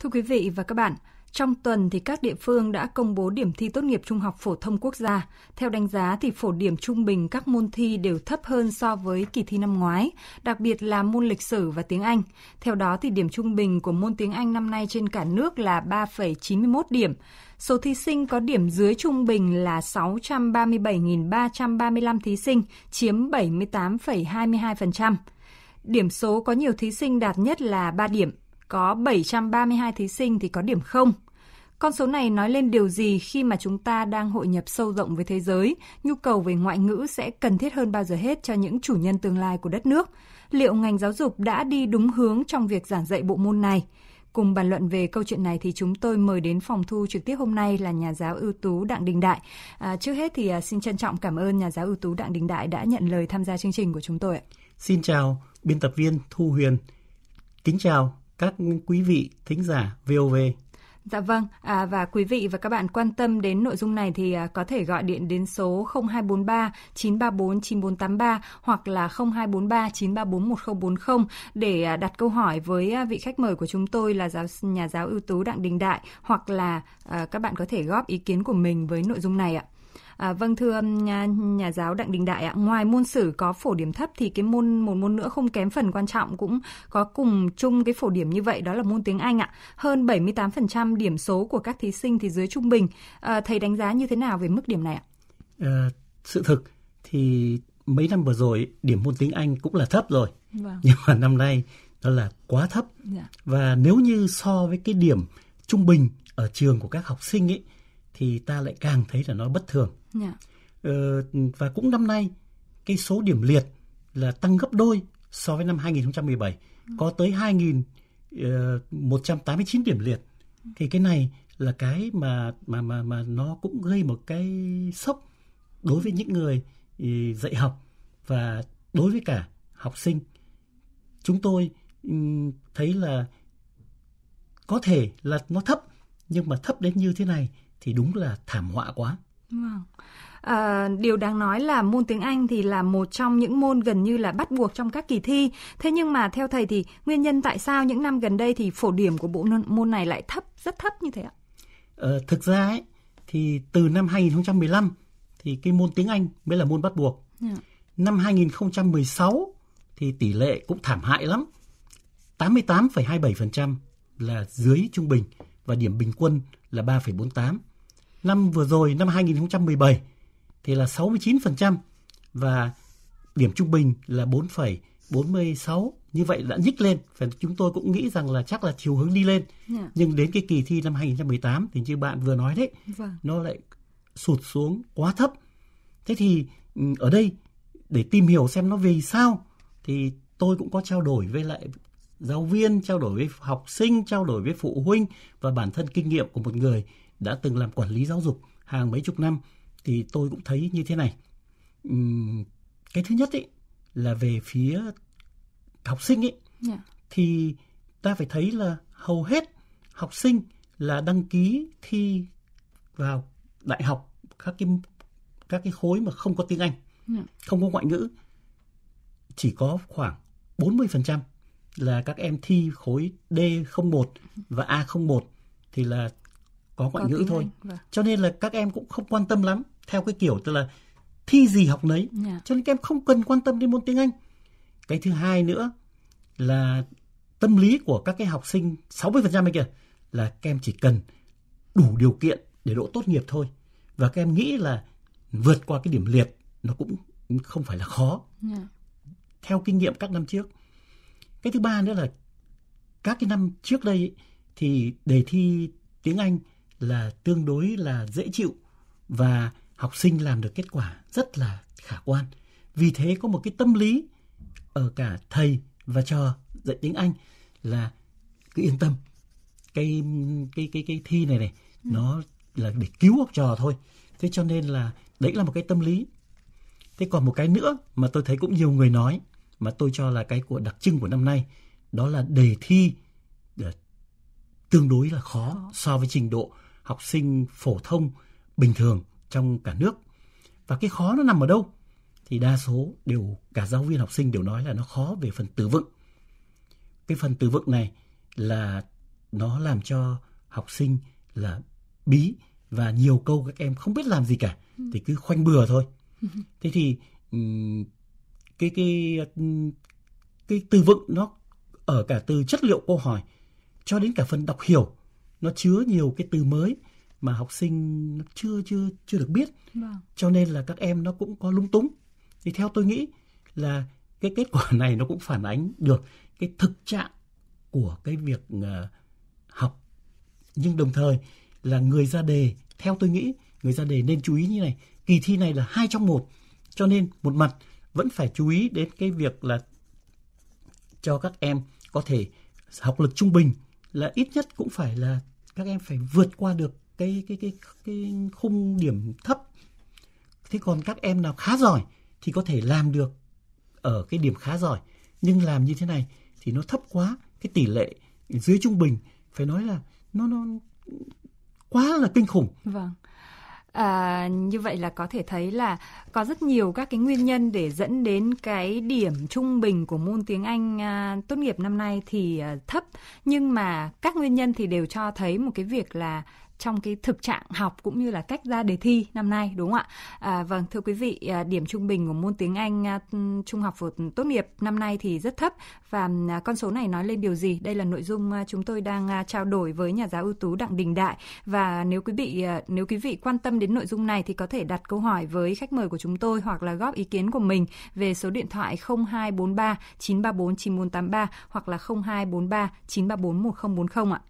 Thưa quý vị và các bạn, trong tuần thì các địa phương đã công bố điểm thi tốt nghiệp trung học phổ thông quốc gia. Theo đánh giá thì phổ điểm trung bình các môn thi đều thấp hơn so với kỳ thi năm ngoái, đặc biệt là môn lịch sử và tiếng Anh. Theo đó thì điểm trung bình của môn tiếng Anh năm nay trên cả nước là 3,91 điểm. Số thí sinh có điểm dưới trung bình là 637.335 thí sinh, chiếm 78,22%. Điểm số có nhiều thí sinh đạt nhất là 3 điểm. Có 732 thí sinh thì có điểm 0. Con số này nói lên điều gì khi mà chúng ta đang hội nhập sâu rộng với thế giới, nhu cầu về ngoại ngữ sẽ cần thiết hơn bao giờ hết cho những chủ nhân tương lai của đất nước. Liệu ngành giáo dục đã đi đúng hướng trong việc giảng dạy bộ môn này? Cùng bàn luận về câu chuyện này thì chúng tôi mời đến phòng thu trực tiếp hôm nay là nhà giáo ưu tú Đặng Đình Đại. Trước hết thì xin trân trọng cảm ơn nhà giáo ưu tú Đặng Đình Đại đã nhận lời tham gia chương trình của chúng tôi ạ. Xin chào biên tập viên Thu Huyền. Kính chào các quý vị thính giả VOV. Dạ vâng, và quý vị và các bạn quan tâm đến nội dung này thì có thể gọi điện đến số 0243 934 9483 hoặc là 0243 934 1040 để đặt câu hỏi với vị khách mời của chúng tôi là nhà giáo ưu tú Đặng Đình Đại, hoặc là các bạn có thể góp ý kiến của mình với nội dung này ạ. Vâng, thưa nhà giáo Đặng Đình Đại ạ, ngoài môn sử có phổ điểm thấp thì một môn nữa không kém phần quan trọng cũng có cùng chung cái phổ điểm như vậy, đó là môn tiếng Anh ạ. Hơn 78% điểm số của các thí sinh thì dưới trung bình. Thầy đánh giá như thế nào về mức điểm này ạ? Sự thực thì mấy năm vừa rồi điểm môn tiếng Anh cũng là thấp rồi. Vâng. Nhưng mà năm nay nó là quá thấp. Dạ. Và nếu như so với cái điểm trung bình ở trường của các học sinh ấy, thì ta lại càng thấy là nó bất thường. Yeah. Và cũng năm nay cái số điểm liệt là tăng gấp đôi so với năm 2017, có tới 2.189 điểm liệt. Thì cái này là cái mà nó cũng gây một cái sốc đối với những người dạy học và đối với cả học sinh. Chúng tôi thấy là có thể là nó thấp, nhưng mà thấp đến như thế này thì đúng là thảm họa quá. Wow. Điều đáng nói là môn tiếng Anh thì là một trong những môn gần như là bắt buộc trong các kỳ thi. Thế nhưng mà theo thầy thì nguyên nhân tại sao những năm gần đây thì phổ điểm của bộ môn này lại thấp, rất thấp như thế ạ? Thực ra ấy, thì từ năm 2015 thì cái môn tiếng Anh mới là môn bắt buộc. Yeah. Năm 2016 thì tỷ lệ cũng thảm hại lắm. 88,27% là dưới trung bình và điểm bình quân là 3,48. Năm vừa rồi, năm 2017 thì là 69% và điểm trung bình là 4,46. Như vậy đã nhích lên, và chúng tôi cũng nghĩ rằng là chắc là chiều hướng đi lên. Yeah. Nhưng đến cái kỳ thi năm 2018 thì như bạn vừa nói đấy, vâng, nó lại sụt xuống quá thấp. Thế thì ở đây để tìm hiểu xem nó vì sao thì tôi cũng có trao đổi với lại giáo viên, trao đổi với học sinh, trao đổi với phụ huynh, và bản thân kinh nghiệm của một người đã từng làm quản lý giáo dục hàng mấy chục năm thì tôi cũng thấy như thế này. Cái thứ nhất ấy, là về phía học sinh ấy, yeah, thì ta phải thấy là hầu hết học sinh là đăng ký thi vào đại học các cái khối mà không có tiếng Anh, yeah, không có ngoại ngữ. Chỉ có khoảng 40% là các em thi khối D01 và A01 thì là có ngoại ngữ thôi. Vâng. Cho nên là các em cũng không quan tâm lắm, theo cái kiểu tức là thi gì học nấy. Yeah. Cho nên các em không cần quan tâm đến môn tiếng Anh. Cái thứ hai nữa là tâm lý của các cái học sinh 60% này kìa, là các em chỉ cần đủ điều kiện để đỗ tốt nghiệp thôi. Và các em nghĩ là vượt qua cái điểm liệt nó cũng không phải là khó. Yeah. Theo kinh nghiệm các năm trước. Cái thứ ba nữa là các cái năm trước đây ấy, thì đề thi tiếng Anh là tương đối là dễ chịu và học sinh làm được kết quả rất là khả quan. Vì thế có một cái tâm lý ở cả thầy và trò dạy tiếng Anh là cứ yên tâm, cái thi này nó là để cứu học trò thôi. Thế cho nên là đấy là một cái tâm lý. Thế còn một cái nữa mà tôi thấy cũng nhiều người nói, mà tôi cho là cái của đặc trưng của năm nay, đó là đề thi tương đối là khó so với trình độ học sinh phổ thông bình thường trong cả nước. Và cái khó nó nằm ở đâu? Thì đa số đều, cả giáo viên học sinh đều nói là nó khó về phần từ vựng. Cái phần từ vựng này là nó làm cho học sinh là bí và nhiều câu các em không biết làm gì cả, thì cứ khoanh bừa thôi. Thế thì cái từ vựng nó ở cả từ chất liệu câu hỏi cho đến cả phần đọc hiểu, nó chứa nhiều cái từ mới mà học sinh nó chưa được biết. Cho nên là các em nó cũng có lúng túng. Thì theo tôi nghĩ là cái kết quả này nó cũng phản ánh được cái thực trạng của cái việc học. Nhưng đồng thời là người ra đề, theo tôi nghĩ người ra đề nên chú ý như này, kỳ thi này là 2 trong 1, cho nên một mặt vẫn phải chú ý đến cái việc là cho các em có thể học lực trung bình là ít nhất cũng phải là các em phải vượt qua được cái khung điểm thấp. Thế còn các em nào khá giỏi thì có thể làm được ở cái điểm khá giỏi, nhưng làm như thế này thì nó thấp quá, cái tỷ lệ dưới trung bình phải nói là nó quá là kinh khủng. Vâng. Như vậy là có thể thấy là có rất nhiều các cái nguyên nhân để dẫn đến cái điểm trung bình của môn tiếng Anh tốt nghiệp năm nay thì thấp, nhưng mà các nguyên nhân thì đều cho thấy một cái việc là trong cái thực trạng học cũng như là cách ra đề thi năm nay, đúng không ạ? Vâng, thưa quý vị, điểm trung bình của môn tiếng Anh trung học phổ tốt nghiệp năm nay thì rất thấp, và con số này nói lên điều gì? Đây là nội dung chúng tôi đang trao đổi với nhà giáo ưu tú Đặng Đình Đại, và nếu quý vị quan tâm đến nội dung này thì có thể đặt câu hỏi với khách mời của chúng tôi hoặc là góp ý kiến của mình về số điện thoại 0243 934 9483 hoặc là 0243 934 1040 ạ.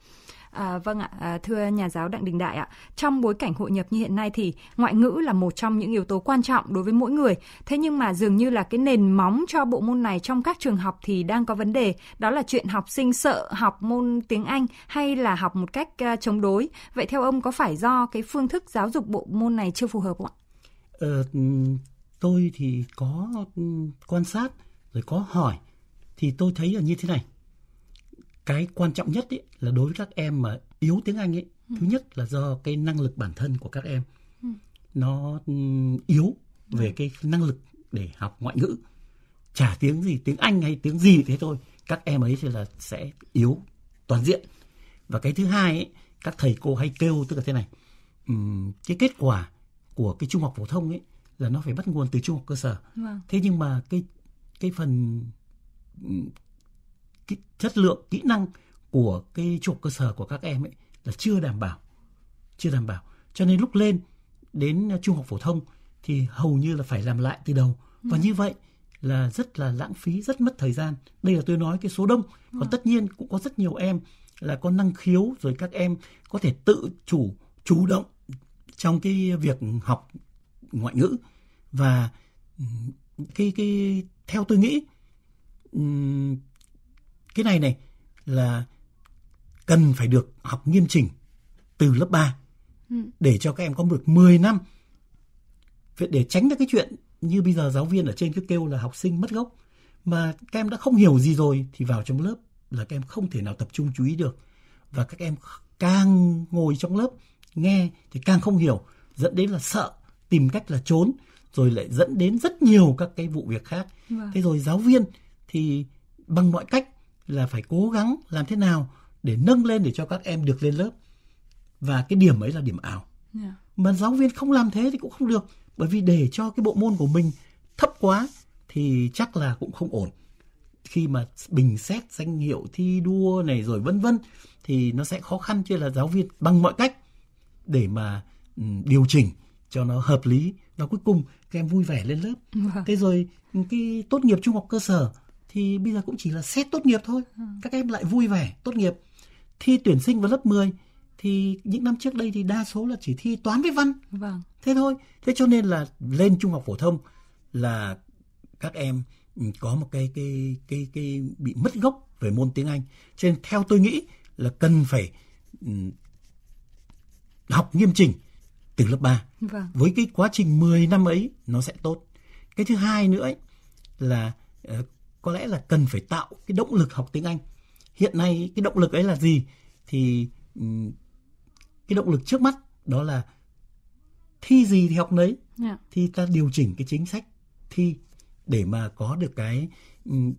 Vâng ạ, thưa nhà giáo Đặng Đình Đại ạ, trong bối cảnh hội nhập như hiện nay thì ngoại ngữ là một trong những yếu tố quan trọng đối với mỗi người. Thế nhưng mà dường như là cái nền móng cho bộ môn này trong các trường học thì đang có vấn đề. Đó là chuyện học sinh sợ học môn tiếng Anh hay là học một cách chống đối. Vậy theo ông có phải do cái phương thức giáo dục bộ môn này chưa phù hợp không ạ? Tôi thì có quan sát rồi có hỏi, thì tôi thấy là như thế này. Cái quan trọng nhất ấy, là đối với các em mà yếu tiếng Anh ấy, thứ nhất là do cái năng lực bản thân của các em nó yếu về cái năng lực để học ngoại ngữ. Chả tiếng gì, tiếng Anh hay tiếng gì thế thôi, các em ấy thì là sẽ yếu toàn diện. Và cái thứ hai ấy, các thầy cô hay kêu tức là thế này, cái kết quả của cái trung học phổ thông ấy là nó phải bắt nguồn từ trung học cơ sở. Thế nhưng mà cái phần cái chất lượng kỹ năng của cái trung học cơ sở của các em ấy là chưa đảm bảo, cho nên lúc lên đến trung học phổ thông thì hầu như là phải làm lại từ đầu, và như vậy là rất là lãng phí, rất mất thời gian. Đây là tôi nói cái số đông, còn tất nhiên cũng có rất nhiều em là có năng khiếu rồi, các em có thể tự chủ động trong cái việc học ngoại ngữ. Và cái theo tôi nghĩ cái này là cần phải được học nghiêm chỉnh từ lớp 3 để cho các em có được 10 năm để tránh được cái chuyện như bây giờ giáo viên ở trên cứ kêu là học sinh mất gốc, mà các em đã không hiểu gì rồi thì vào trong lớp là các em không thể nào tập trung chú ý được, và các em càng ngồi trong lớp nghe thì càng không hiểu, dẫn đến là sợ, tìm cách là trốn, rồi lại dẫn đến rất nhiều các cái vụ việc khác. Thế rồi giáo viên thì bằng mọi cách là phải cố gắng làm thế nào để nâng lên để cho các em được lên lớp. Và cái điểm ấy là điểm ảo. Mà giáo viên không làm thế thì cũng không được, bởi vì để cho cái bộ môn của mình thấp quá thì chắc là cũng không ổn. Khi mà bình xét danh hiệu thi đua này rồi vân vân thì nó sẽ khó khăn, chứ là giáo viên bằng mọi cách để mà điều chỉnh cho nó hợp lý, và cuối cùng các em vui vẻ lên lớp. Thế rồi cái tốt nghiệp trung học cơ sở thì bây giờ cũng chỉ là xét tốt nghiệp thôi. Các em lại vui vẻ tốt nghiệp. Thi tuyển sinh vào lớp 10 thì những năm trước đây thì đa số là chỉ thi toán với văn. Thế thôi. Thế cho nên là lên trung học phổ thông là các em có một cái bị mất gốc về môn tiếng Anh. Cho nên theo tôi nghĩ là cần phải học nghiêm chỉnh từ lớp 3. Với cái quá trình 10 năm ấy nó sẽ tốt. Cái thứ hai nữa ấy, là có lẽ là cần phải tạo cái động lực học tiếng Anh. Hiện nay cái động lực ấy là gì? Thì cái động lực trước mắt đó là thi gì thì học nấy. Thì ta điều chỉnh cái chính sách thi để mà có được cái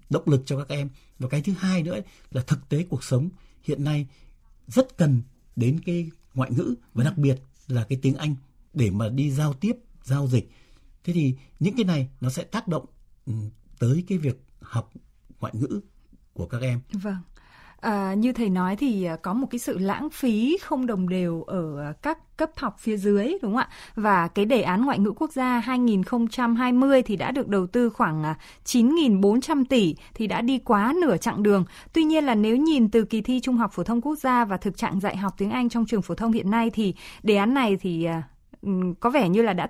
động lực cho các em. Và cái thứ hai nữa là thực tế cuộc sống hiện nay rất cần đến cái ngoại ngữ và đặc biệt là cái tiếng Anh để mà đi giao tiếp, giao dịch. Thế thì những cái này nó sẽ tác động tới cái việc học ngoại ngữ của các em. Vâng. Như thầy nói thì có một cái sự lãng phí không đồng đều ở các cấp học phía dưới, đúng không ạ? Và cái đề án ngoại ngữ quốc gia 2020 thì đã được đầu tư khoảng 9.400 tỷ thì đã đi quá nửa chặng đường. Tuy nhiên là nếu nhìn từ kỳ thi Trung học phổ thông quốc gia và thực trạng dạy học tiếng Anh trong trường phổ thông hiện nay thì đề án này thì có vẻ như là đã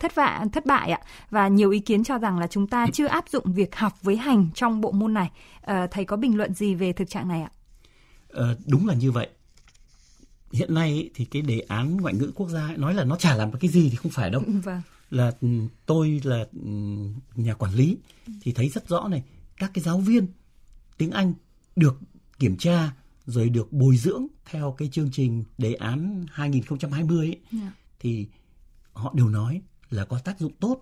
thất bại ạ. Và nhiều ý kiến cho rằng là chúng ta chưa áp dụng việc học với hành trong bộ môn này. Thầy có bình luận gì về thực trạng này ạ? Đúng là như vậy. Hiện nay thì cái đề án ngoại ngữ quốc gia nói là nó chả làm cái gì thì không phải đâu. Vâng. Là tôi là nhà quản lý thì thấy rất rõ này, các cái giáo viên tiếng Anh được kiểm tra rồi được bồi dưỡng theo cái chương trình đề án 2020 ấy, thì họ đều nói là có tác dụng tốt,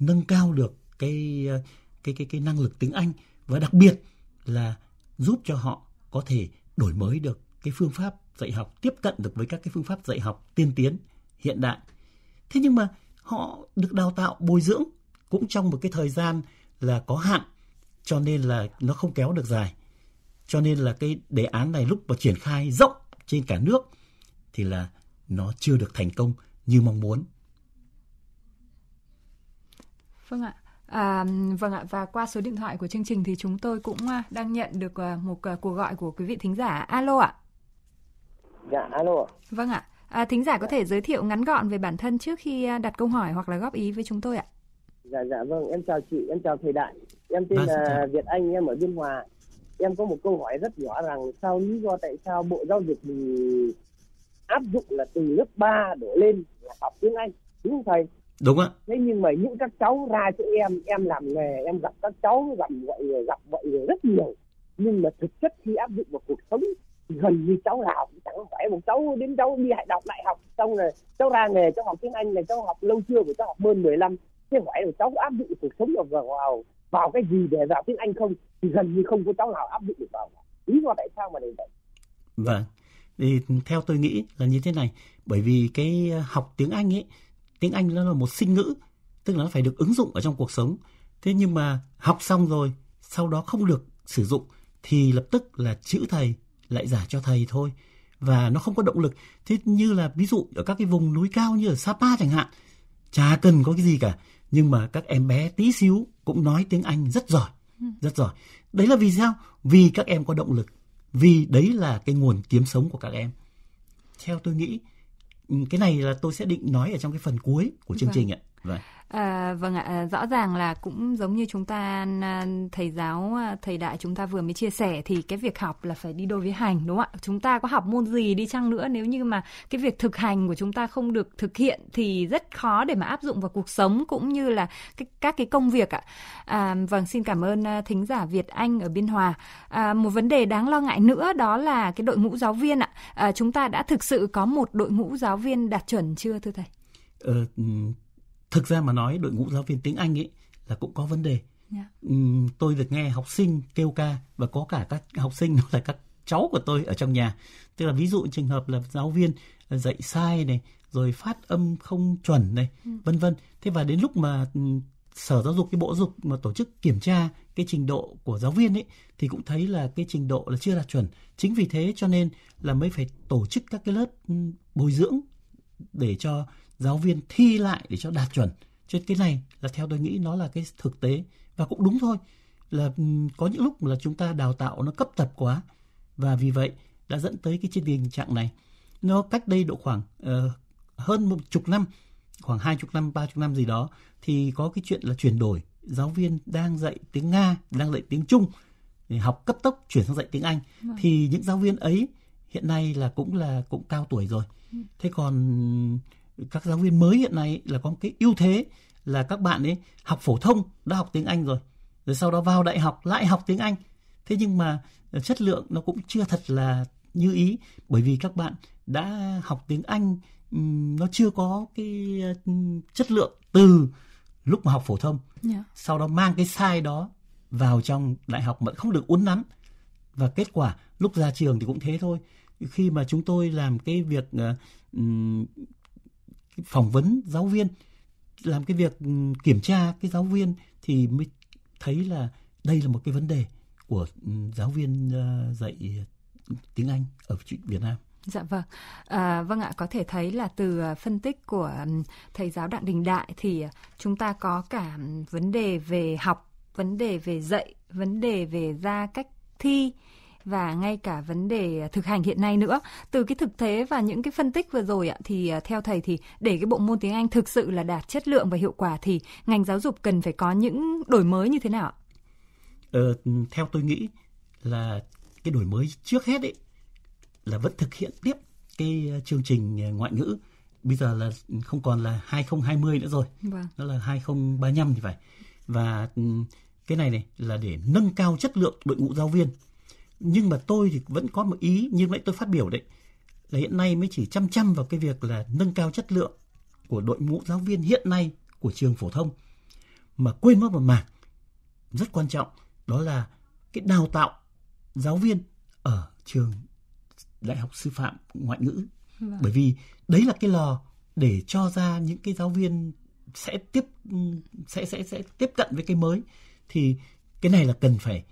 nâng cao được cái năng lực tiếng Anh và đặc biệt là giúp cho họ có thể đổi mới được cái phương pháp dạy học, tiếp cận được với các cái phương pháp dạy học tiên tiến, hiện đại. Thế nhưng mà họ được đào tạo, bồi dưỡng cũng trong một cái thời gian là có hạn, cho nên là nó không kéo được dài. Cho nên là cái đề án này lúc mà triển khai rộng trên cả nước thì là nó chưa được thành công như mong muốn. Vâng ạ. Vâng ạ, và qua số điện thoại của chương trình thì chúng tôi cũng đang nhận được một cuộc gọi của quý vị thính giả. Alo ạ. Dạ, alo. Vâng ạ. Thính giả có thể giới thiệu ngắn gọn về bản thân trước khi đặt câu hỏi hoặc là góp ý với chúng tôi ạ. Dạ vâng, em chào chị, em chào thầy Đại. Em tên là Việt Anh, em ở Biên Hòa. Em có một câu hỏi rất nhỏ rằng lý do tại sao Bộ Giáo dục mình áp dụng là từ lớp 3 đổ lên là học tiếng Anh, đúng không thầy? Đúng ạ. Thế nhưng mà những các cháu ra chỗ em làm nghề, em gặp các cháu gặp mọi người rất nhiều. Nhưng mà thực chất khi áp dụng vào cuộc sống thì gần như cháu nào cũng chẳng phải một cháu đến cháu đi đọc đại học xong rồi cháu ra nghề, cháu học tiếng Anh này, cháu học lâu chưa, của cháu học hơn 15. Thế hỏi là cháu áp dụng cuộc sống vào cái gì để vào tiếng Anh không, thì gần như không có cháu nào áp dụng được vào. Lý do tại sao mà để vậy? Vâng. Thì theo tôi nghĩ là như thế này, bởi vì cái học tiếng Anh ấy, tiếng Anh nó là một sinh ngữ, tức là nó phải được ứng dụng ở trong cuộc sống. Thế nhưng mà học xong rồi, sau đó không được sử dụng thì lập tức là chữ thầy lại giả cho thầy thôi. Và nó không có động lực. Thế như là ví dụ ở các cái vùng núi cao như ở Sapa chẳng hạn, chả cần có cái gì cả. Nhưng mà các em bé tí xíu cũng nói tiếng Anh rất giỏi, rất giỏi. Đấy là vì sao? Vì các em có động lực. Vì đấy là cái nguồn kiếm sống của các em. Theo tôi nghĩ, cái này là tôi sẽ định nói ở trong cái phần cuối của chương trình ạ. Vâng ạ, rõ ràng là cũng giống như chúng ta, thầy giáo, thầy Đại chúng ta vừa mới chia sẻ thì cái việc học là phải đi đôi với hành, đúng không ạ? Chúng ta có học môn gì đi chăng nữa, nếu như mà cái việc thực hành của chúng ta không được thực hiện thì rất khó để mà áp dụng vào cuộc sống cũng như là các cái công việc ạ. Vâng, xin cảm ơn thính giả Việt Anh ở Biên Hòa. Một vấn đề đáng lo ngại nữa đó là cái đội ngũ giáo viên ạ. Chúng ta đã thực sự có một đội ngũ giáo viên đạt chuẩn chưa thưa thầy? Thực ra mà nói đội ngũ giáo viên tiếng Anh ấy là cũng có vấn đề. Tôi được nghe học sinh kêu ca và có cả các học sinh đó là các cháu của tôi ở trong nhà. Tức là ví dụ trường hợp là giáo viên dạy sai này, rồi phát âm không chuẩn này, vân vân. Thế và đến lúc mà Sở Giáo dục, cái Bộ Giáo dục mà tổ chức kiểm tra cái trình độ của giáo viên ấy thì cũng thấy là cái trình độ là chưa đạt chuẩn. Chính vì thế cho nên là mới phải tổ chức các cái lớp bồi dưỡng để cho giáo viên thi lại để cho đạt chuẩn. Cho nên cái này là theo tôi nghĩ nó là cái thực tế. Và cũng đúng thôi, là có những lúc là chúng ta đào tạo nó cấp tập quá và vì vậy đã dẫn tới cái tình trạng này. Nó cách đây độ khoảng hơn 10 năm, khoảng 20 năm, 30 năm gì đó thì có cái chuyện là chuyển đổi giáo viên đang dạy tiếng Nga, đang dạy tiếng Trung để học cấp tốc chuyển sang dạy tiếng Anh. Thì những giáo viên ấy hiện nay là cũng cao tuổi rồi. Thế còn các giáo viên mới hiện nay là có một cái ưu thế là các bạn ấy học phổ thông đã học tiếng Anh rồi sau đó vào đại học lại học tiếng Anh. Thế nhưng mà chất lượng nó cũng chưa thật là như ý, bởi vì các bạn đã học tiếng Anh nó chưa có cái chất lượng từ lúc mà học phổ thông. Sau đó mang cái sai đó vào trong đại học mà không được uốn nắn. Và kết quả lúc ra trường thì cũng thế thôi. khi mà chúng tôi làm cái việc phỏng vấn giáo viên, làm cái việc kiểm tra cái giáo viên thì mới thấy là đây là một cái vấn đề của giáo viên dạy tiếng Anh ở Việt Nam. Dạ vâng. Vâng ạ, có thể thấy là từ phân tích của thầy giáo Đặng Đình Đại thì chúng ta có cả vấn đề về học, vấn đề về dạy, vấn đề về ra cách thi và ngay cả vấn đề thực hành hiện nay nữa. Từ cái thực tế và những cái phân tích vừa rồi ạ, thì theo thầy thì để cái bộ môn tiếng Anh thực sự là đạt chất lượng và hiệu quả thì ngành giáo dục cần phải có những đổi mới như thế nào ạ? Theo tôi nghĩ là cái đổi mới trước hết ấy là vẫn thực hiện tiếp cái chương trình ngoại ngữ. Bây giờ là không còn là 2020 nữa rồi. Vâng. Đó là 2035 thì phải. Và cái này là để nâng cao chất lượng đội ngũ giáo viên. Nhưng mà tôi thì vẫn có một ý như nãy tôi phát biểu đấy, là hiện nay mới chỉ chăm vào cái việc là nâng cao chất lượng của đội ngũ giáo viên hiện nay của trường phổ thông, mà quên mất một mảng rất quan trọng, đó là cái đào tạo giáo viên ở trường Đại học Sư phạm Ngoại ngữ. Vâng. Bởi vì đấy là cái lò để cho ra những cái giáo viên sẽ tiếp cận với cái mới. Thì cái này là cần phải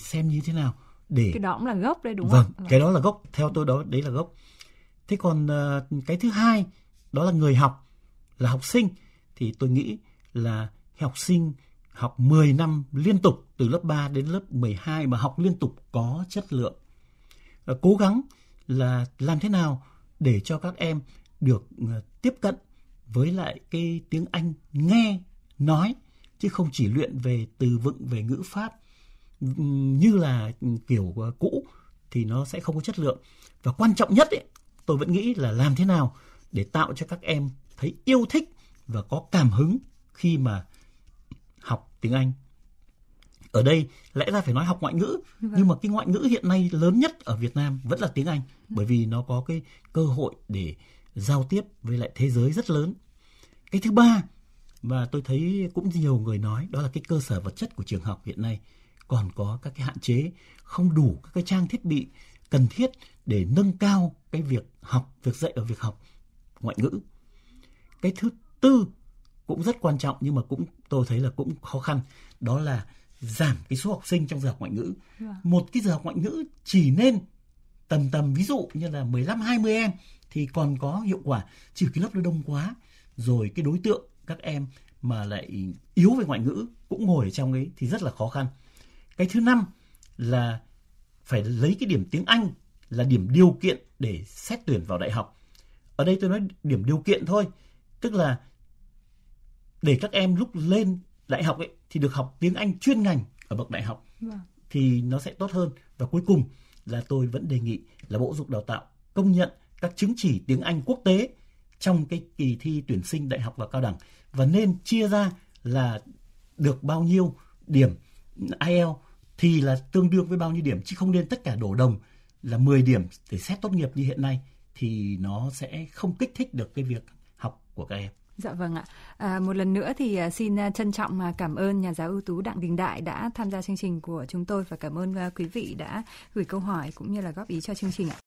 xem như thế nào để cái đó cũng là gốc đấy, đúng không? Vâng, cái đó là gốc, theo tôi đó đấy là gốc. Thế còn cái thứ hai đó là người học, là học sinh, thì tôi nghĩ là học sinh học 10 năm liên tục từ lớp 3 đến lớp 12 mà học liên tục có chất lượng. Cố gắng là làm thế nào để cho các em được tiếp cận với lại cái tiếng Anh nghe nói, chứ không chỉ luyện về từ vựng, về ngữ pháp như là kiểu cũ thì nó sẽ không có chất lượng. Và quan trọng nhất ấy, tôi vẫn nghĩ là làm thế nào để tạo cho các em thấy yêu thích và có cảm hứng khi mà học tiếng Anh. Ở đây lẽ ra phải nói học ngoại ngữ, nhưng mà cái ngoại ngữ hiện nay lớn nhất ở Việt Nam vẫn là tiếng Anh, bởi vì nó có cái cơ hội để giao tiếp với lại thế giới rất lớn. Cái thứ ba mà tôi thấy cũng nhiều người nói, đó là cái cơ sở vật chất của trường học hiện nay còn có các cái hạn chế, không đủ các cái trang thiết bị cần thiết để nâng cao cái việc học, việc dạy ở việc học ngoại ngữ. Cái thứ tư cũng rất quan trọng, nhưng mà cũng tôi thấy là cũng khó khăn, đó là giảm cái số học sinh trong giờ học ngoại ngữ. Một cái giờ học ngoại ngữ chỉ nên tầm ví dụ như là 15-20 em thì còn có hiệu quả, chứ cái lớp nó đông quá rồi cái đối tượng các em mà lại yếu về ngoại ngữ cũng ngồi ở trong ấy thì rất là khó khăn. Cái thứ năm là phải lấy cái điểm tiếng Anh là điểm điều kiện để xét tuyển vào đại học. Ở đây tôi nói điểm điều kiện thôi, tức là để các em lúc lên đại học ấy thì được học tiếng Anh chuyên ngành ở bậc đại học thì nó sẽ tốt hơn. Và cuối cùng là tôi vẫn đề nghị là Bộ Giáo dục Đào tạo công nhận các chứng chỉ tiếng Anh quốc tế trong cái kỳ thi tuyển sinh đại học và cao đẳng, và nên chia ra là được bao nhiêu điểm IELTS thì là tương đương với bao nhiêu điểm, chứ không nên tất cả đổ đồng là 10 điểm để xét tốt nghiệp như hiện nay thì nó sẽ không kích thích được cái việc học của các em. Dạ vâng ạ. Một lần nữa thì xin trân trọng cảm ơn nhà giáo ưu tú Đặng Đình Đại đã tham gia chương trình của chúng tôi, và cảm ơn quý vị đã gửi câu hỏi cũng như là góp ý cho chương trình ạ.